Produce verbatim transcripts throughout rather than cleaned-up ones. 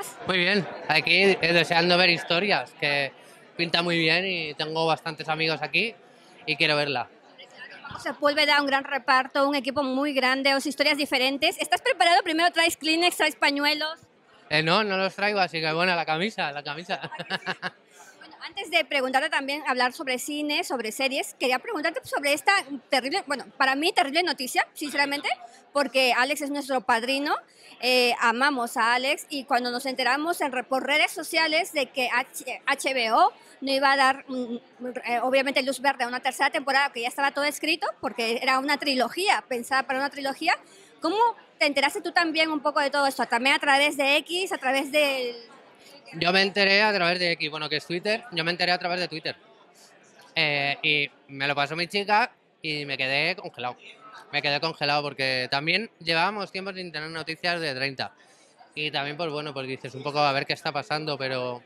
estás? Muy bien, aquí deseando ver Historias, que pinta muy bien y tengo bastantes amigos aquí y quiero verla. Sepúlveda, un gran reparto, un equipo muy grande, dos historias diferentes. ¿Estás preparado? Primero traes Kleenex, traes pañuelos. Eh, no, no los traigo, así que bueno, la camisa, la camisa. Bueno, antes de preguntarte también, hablar sobre cine, sobre series, quería preguntarte sobre esta terrible, bueno, para mí terrible noticia, sinceramente, porque Alex es nuestro padrino, eh, amamos a Alex, y cuando nos enteramos en, por redes sociales de que H B O no iba a dar, obviamente, luz verde a una tercera temporada, que ya estaba todo escrito, porque era una trilogía, pensada para una trilogía, ¿cómo te enteraste tú también un poco de todo esto? También a través de X, a través del... Yo me enteré a través de X, bueno, que es Twitter, yo me enteré a través de Twitter. Eh, y me lo pasó mi chica y me quedé congelado. Me quedé congelado porque también llevábamos tiempo sin tener noticias de treinta. Y también, pues bueno, pues dices un poco a ver qué está pasando, pero...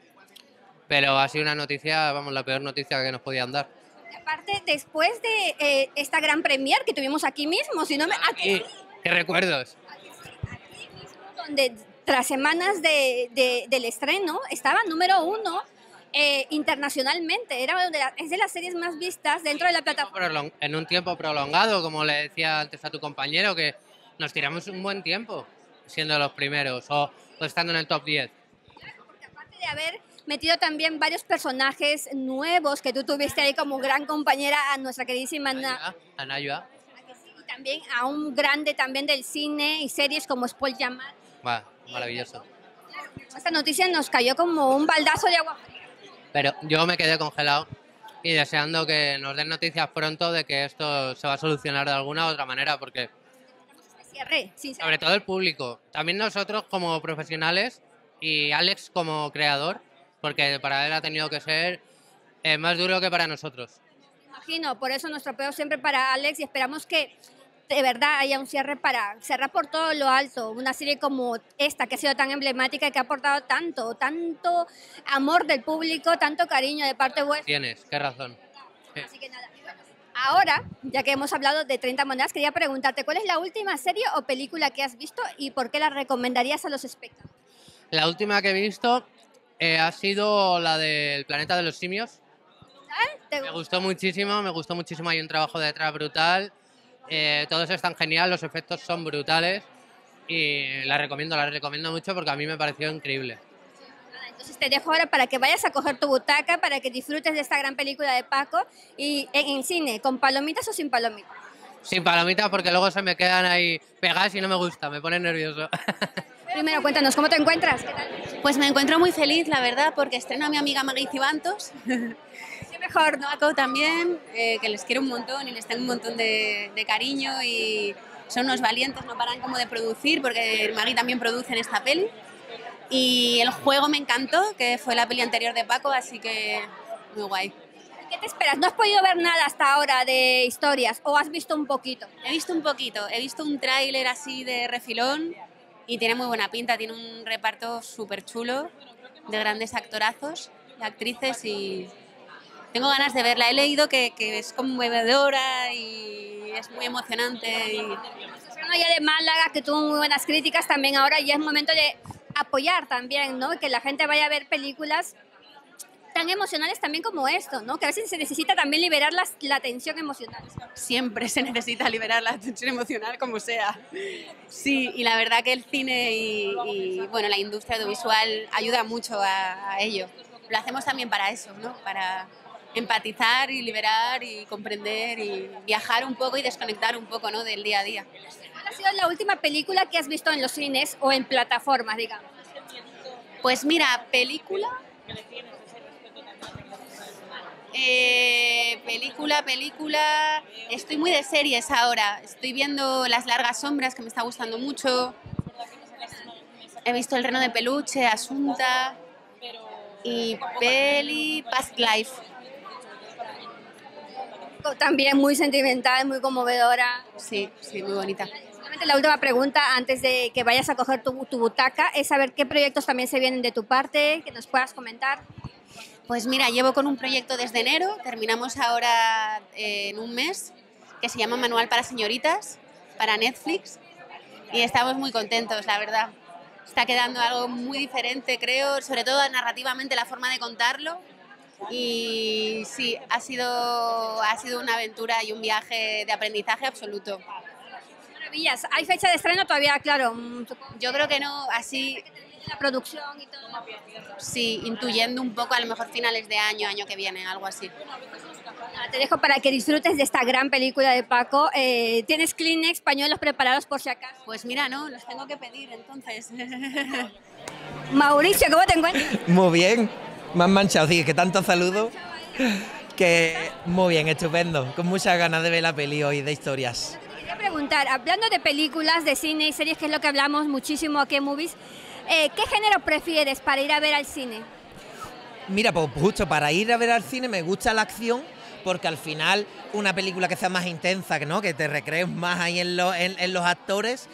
Pero ha sido una noticia, vamos, la peor noticia que nos podían dar. Y aparte, después de eh, esta gran premier que tuvimos aquí mismo, si no me... Aquí, aquí, ¿qué recuerdos? Aquí, aquí mismo, donde tras semanas de, de, del estreno estaba número uno eh, internacionalmente. Era de la, es de las series más vistas dentro de la plataforma. En un tiempo prolongado, como le decía antes a tu compañero, que nos tiramos un buen tiempo siendo los primeros o, o estando en el top diez. Claro, porque aparte de haber... metido también varios personajes nuevos que tú tuviste ahí como gran compañera a nuestra queridísima Anaya. Anaya. Y también a un grande también del cine y series como Paul Jamal. Wow, maravilloso. Claro, esta noticia nos cayó como un baldazo de agua fría. Pero yo me quedé congelado y deseando que nos den noticias pronto de que esto se va a solucionar de alguna u otra manera, porque... Cierre, sobre todo el público. También nosotros como profesionales y Alex como creador, porque para él ha tenido que ser eh, más duro que para nosotros. Imagino, por eso nuestro apoyo siempre para Alex y esperamos que de verdad haya un cierre para cerrar por todo lo alto, una serie como esta que ha sido tan emblemática y que ha aportado tanto, tanto amor del público, tanto cariño de parte vuestra. Tienes, qué razón. Así que nada, ahora, ya que hemos hablado de treinta monedas, quería preguntarte, ¿cuál es la última serie o película que has visto y por qué la recomendarías a los espectadores? La última que he visto... Eh, ha sido la del Planeta de los Simios. Me gustó muchísimo, me gustó muchísimo. Hay un trabajo de detrás brutal. Eh, todos están genial, los efectos son brutales. Y la recomiendo, la recomiendo mucho porque a mí me pareció increíble. Entonces te dejo ahora para que vayas a coger tu butaca, para que disfrutes de esta gran película de Paco. Y en, en cine, ¿con palomitas o sin palomitas? Sin palomitas porque luego se me quedan ahí pegadas y no me gusta, me pone nervioso. Primero, cuéntanos, ¿cómo te encuentras? ¿Qué tal? Pues me encuentro muy feliz, la verdad, porque estreno a mi amiga Maggie Civantos. Sí, mejor, ¿no? Paco también, eh, que les quiero un montón y les tengo un montón de, de cariño y son unos valientes, no paran como de producir, porque Maggie también produce en esta peli. Y el juego me encantó, que fue la peli anterior de Paco, así que muy guay. ¿Qué te esperas? ¿No has podido ver nada hasta ahora de Historias o has visto un poquito? He visto un poquito, he visto un tráiler así de refilón. Y tiene muy buena pinta, tiene un reparto súper chulo, de grandes actorazos, actrices y tengo ganas de verla. He leído que, que es conmovedora y es muy emocionante. Y... ya de Málaga, que tuvo muy buenas críticas también ahora y es momento de apoyar también, ¿no? Que la gente vaya a ver películas tan emocionales también como esto, ¿no? Que a veces se necesita también liberar la, la tensión emocional. Siempre se necesita liberar la tensión emocional como sea. Sí, y la verdad que el cine y, y bueno, la industria audiovisual ayuda mucho a, a ello. Lo hacemos también para eso, ¿no? Para empatizar y liberar y comprender y viajar un poco y desconectar un poco, ¿no? Del día a día. ¿Cuál ha sido la última película que has visto en los cines o en plataformas, digamos? Pues mira, película... Eh, película, película... Estoy muy de series ahora. Estoy viendo Las Largas Sombras, que me está gustando mucho. He visto El Reno de Peluche, Asunta... Y Peli Past Life. También muy sentimental, muy conmovedora. Sí, sí, muy bonita. La última pregunta, antes de que vayas a coger tu, tu butaca, es saber qué proyectos también se vienen de tu parte, que nos puedas comentar. Pues mira, llevo con un proyecto desde enero, terminamos ahora eh, en un mes, que se llama Manual para Señoritas, para Netflix, y estamos muy contentos, la verdad. está quedando algo muy diferente, creo, sobre todo narrativamente, la forma de contarlo. Y sí, ha sido, ha sido una aventura y un viaje de aprendizaje absoluto. Maravillas. ¿Hay fecha de estreno todavía? Claro. Yo creo que no, así... La producción y todo. Sí, intuyendo un poco, a lo mejor finales de año, año que viene, algo así. Te dejo para que disfrutes de esta gran película de Paco. Eh, ¿Tienes Kleenex, pañuelos preparados por si acaso? Pues mira, no, los tengo que pedir entonces. Mauricio, ¿cómo te encuentras? Muy bien, me han manchado, sí, que tanto saludo. Que muy bien, estupendo, con muchas ganas de ver la peli hoy de historias. Te quería preguntar, hablando de películas, de cine y series, que es lo que hablamos muchísimo aquí en Movies, Eh, ¿qué género prefieres para ir a ver al cine? Mira, pues justo para ir a ver al cine me gusta la acción, porque al final una película que sea más intensa, ¿no?, que te recrees más ahí en, lo, en, en los actores,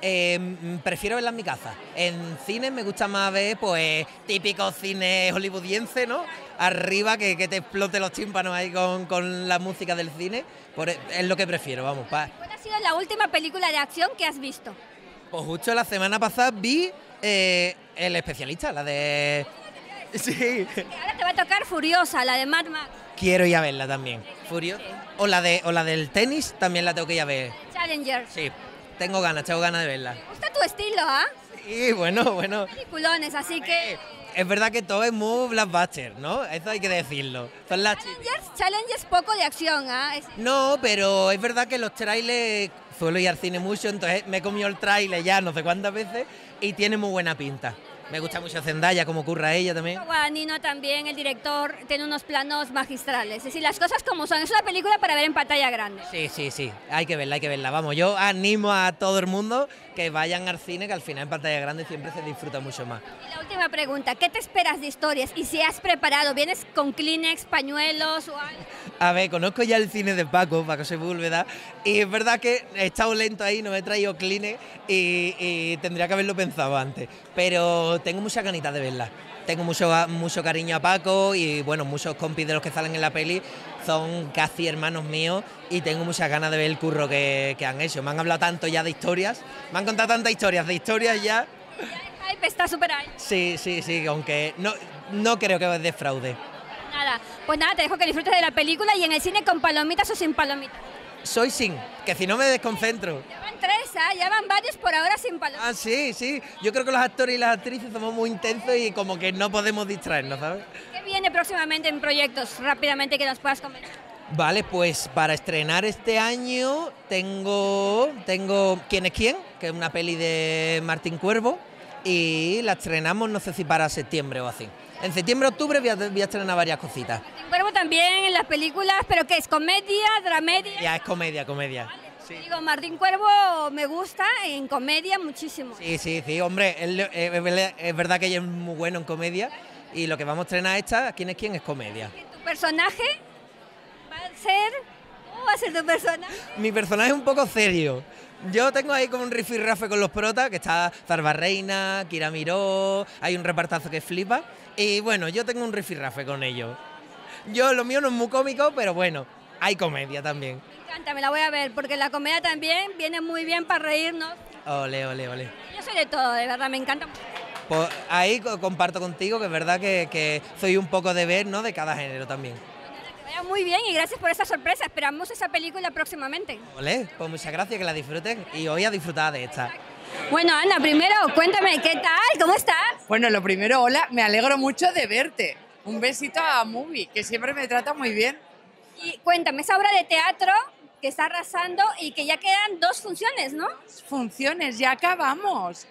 eh, prefiero verla en mi casa. En cine me gusta más ver pues típico cine hollywoodiense, ¿no?, arriba, que, que te explote los tímpanos ahí con, con la música del cine. Por, es lo que prefiero, vamos. Pa. ¿Cuál ha sido la última película de acción que has visto? Pues justo la semana pasada vi... Eh, el especialista, la de... Sí. Ahora te va a tocar Furiosa, la de Mad Max. Quiero ir a verla también. Furiosa. O la de, o la del tenis, también la tengo que ir a ver. Challenger. Sí, tengo ganas, tengo ganas de verla. Me gusta tu estilo, ¿ah? ¿eh? Sí, bueno, bueno. Peliculones, así que... Es verdad que todo es muy blockbuster, ¿no? Eso hay que decirlo. Son las Challengers, Challengers poco de acción, ¿ah? ¿eh? No, pero es verdad que los trailers... Suelo ir al cine mucho, entonces me he comido el trailer ya no sé cuántas veces y tiene muy buena pinta. Me gusta mucho Zendaya, como curra ella también. Juanino también, el director, tiene unos planos magistrales. Es decir, las cosas como son. Es una película para ver en pantalla grande. Sí, sí, sí. Hay que verla, hay que verla. Vamos, yo animo a todo el mundo que vayan al cine, que al final en pantalla grande siempre se disfruta mucho más. Y la última pregunta, ¿qué te esperas de historias? Y si has preparado, ¿vienes con Kleenex, pañuelos o algo? A ver, conozco ya el cine de Paco, Paco Sepúlveda, y es verdad que he estado lento ahí, no me he traído Kleenex y, y tendría que haberlo pensado antes. Pero tengo muchas ganitas de verla. Tengo mucho, mucho cariño a Paco y, bueno, muchos compis de los que salen en la peli son casi hermanos míos y tengo muchas ganas de ver el curro que, que han hecho. Me han hablado tanto ya de historias, me han contado tantas historias de historias ya. Ya el hype está súper alto. Sí, sí, sí, aunque no, no creo que os defraude. Nada, pues nada, te dejo que disfrutes de la película. Y en el cine, ¿con palomitas o sin palomitas? Soy sin, que si no me desconcentro. Ya van tres, ¿eh? Ya van varios por ahora sin palomitas. Ah, sí, sí, yo creo que los actores y las actrices somos muy intensos y como que no podemos distraernos, ¿sabes? ¿Qué viene próximamente en proyectos, rápidamente, que nos puedas comentar? Vale, pues para estrenar este año tengo, tengo Quién es quién, que es una peli de Martín Cuervo, y la estrenamos no sé si para septiembre o así. En septiembre, octubre voy a, voy a estrenar varias cositas. Martín Cuervo también en las películas, pero ¿qué es? ¿Comedia, dramedia? Ya, es comedia, comedia. Vale, sí. Digo, Martín Cuervo me gusta en comedia muchísimo. Sí, sí, sí, hombre, él, eh, es verdad que ella es muy bueno en comedia y lo que vamos a estrenar esta, ¿Quién es quién?, es comedia. ¿Tu personaje va a ser...? ¿Cómo va a ser tu personaje? Mi personaje es un poco serio. Yo tengo ahí como un rifirrafe con los protas, que está Zarbarreina, Kira Miró, hay un repartazo que flipa. Y bueno, yo tengo un rifirrafe con ellos. Yo, lo mío no es muy cómico, pero bueno, hay comedia también. Me encanta, me la voy a ver, porque la comedia también viene muy bien para reírnos. Ole, ole, ole. Yo soy de todo, de verdad, me encanta. Pues ahí comparto contigo que es verdad que, que soy un poco de ver, ¿no?, de cada género también. Muy bien, y gracias por esa sorpresa. Esperamos esa película próximamente. Olé, pues muchas gracias, que la disfruten y hoy a disfrutar de esta. Bueno, Ana, primero cuéntame, ¿qué tal? ¿Cómo estás? Bueno, lo primero, hola, me alegro mucho de verte. Un besito a Mubi, que siempre me trata muy bien. Y cuéntame, esa obra de teatro que está arrasando y que ya quedan dos funciones, ¿no? Funciones, ya acabamos.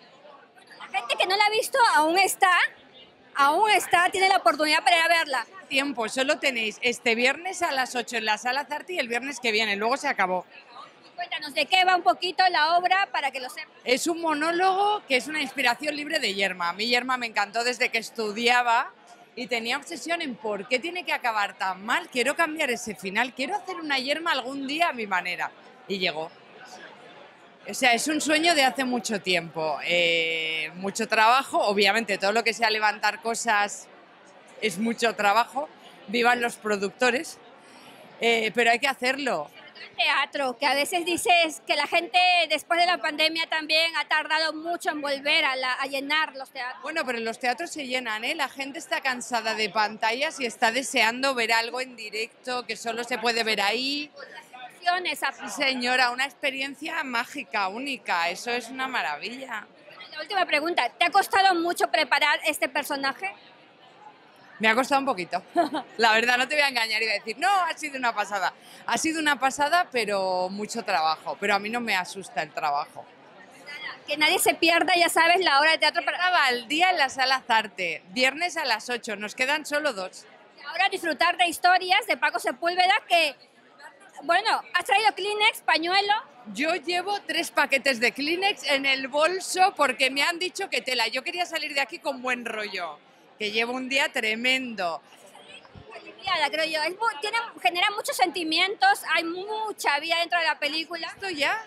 La gente que no la ha visto aún está... Aún está, tiene la oportunidad para ir a verla. Tiempo, solo tenéis este viernes a las ocho en la sala Zarate y el viernes que viene, luego se acabó. Cuéntanos de qué va un poquito la obra para que lo sepan. Es un monólogo que es una inspiración libre de Yerma. A mí Yerma me encantó desde que estudiaba y tenía obsesión en por qué tiene que acabar tan mal. Quiero cambiar ese final, quiero hacer una Yerma algún día a mi manera. Y llegó. O sea, es un sueño de hace mucho tiempo, eh, mucho trabajo, obviamente todo lo que sea levantar cosas es mucho trabajo, vivan los productores, eh, pero hay que hacerlo. teatro, que a veces dices que la gente después de la pandemia también ha tardado mucho en volver a, la, a llenar los teatros. Bueno, pero los teatros se llenan, ¿eh? La gente está cansada de pantallas y está deseando ver algo en directo que solo se puede ver ahí. Sí, señora, una experiencia mágica, única, eso es una maravilla. La última pregunta, ¿te ha costado mucho preparar este personaje? Me ha costado un poquito, la verdad, no te voy a engañar y voy a decir, no, ha sido una pasada. Ha sido una pasada, pero mucho trabajo, pero a mí no me asusta el trabajo. Nada, que nadie se pierda, ya sabes, la hora de teatro para... Al día en la sala Zarate, viernes a las ocho, nos quedan solo dos. Ahora disfrutar de historias de Paco Sepúlveda, que, bueno, ¿has traído Kleenex, pañuelo? Yo llevo tres paquetes de Kleenex en el bolso porque me han dicho que tela, yo quería salir de aquí con buen rollo. Que llevo un día tremendo. Aliviada, creo yo. Es muy, tiene, genera muchos sentimientos, hay mucha vida dentro de la película. ¿Esto ya?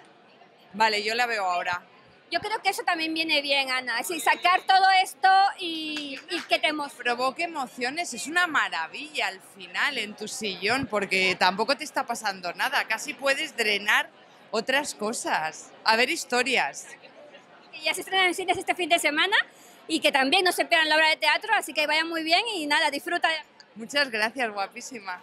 Vale, yo la veo ahora. Yo creo que eso también viene bien, Ana. Es decir, sacar todo esto y, y que te emociones. Provoque emociones, es una maravilla al final en tu sillón, porque tampoco te está pasando nada. Casi puedes drenar otras cosas, a ver historias. Y ya se estrenan en cines este fin de semana. Y que también no se pierdan la obra de teatro, así que vaya muy bien y nada, disfruta. Muchas gracias, guapísima.